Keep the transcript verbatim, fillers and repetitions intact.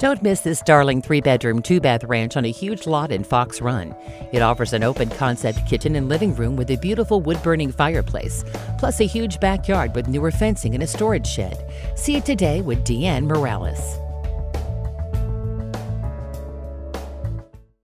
Don't miss this darling three-bedroom, two-bath ranch on a huge lot in Fox Run. It offers an open-concept kitchen and living room with a beautiful wood-burning fireplace, plus a huge backyard with newer fencing and a storage shed. See it today with DeAnn Morales.